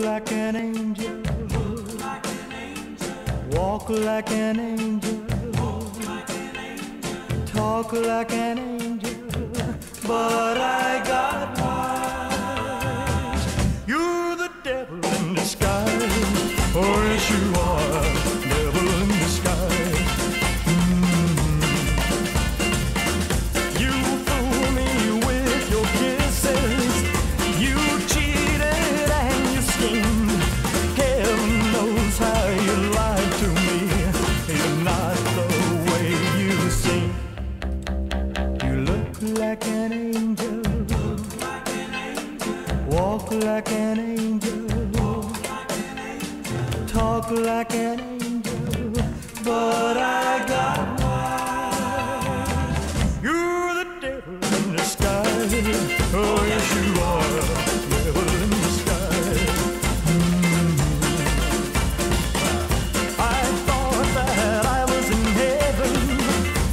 like an angel, move like an angel, walk like an angel, move like an angel, talk like an angel, but I got wise. You're the devil in disguise, oh yes you are, devil in disguise. You fool me with your kisses, you cheated and you schemed. Heaven knows how you lied to me, you're not the way you seem. You look like an angel, look like an angel, walk like an angel, walk like an angel, talk like an angel, but I got wise. You're the devil in disguise, oh yes you are, devil in disguise. I thought that I was in heaven,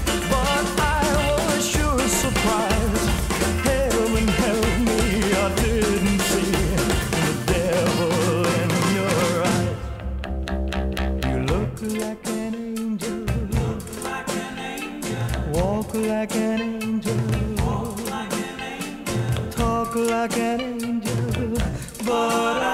but I was sure surprised. Heaven help me, I didn't see the devil in your eyes. You look like an angel, look like an angel, walk like an angel, walk like an angel, talk like an angel, but I